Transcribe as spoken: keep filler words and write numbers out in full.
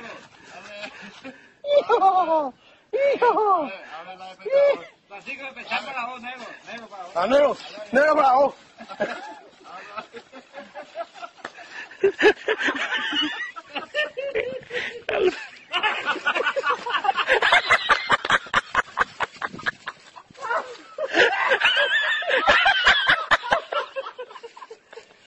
claro. ¡Hijo! ¡Hijo! La sigo empezando la voz, negro. Negro para vos. Negro, negro para vos.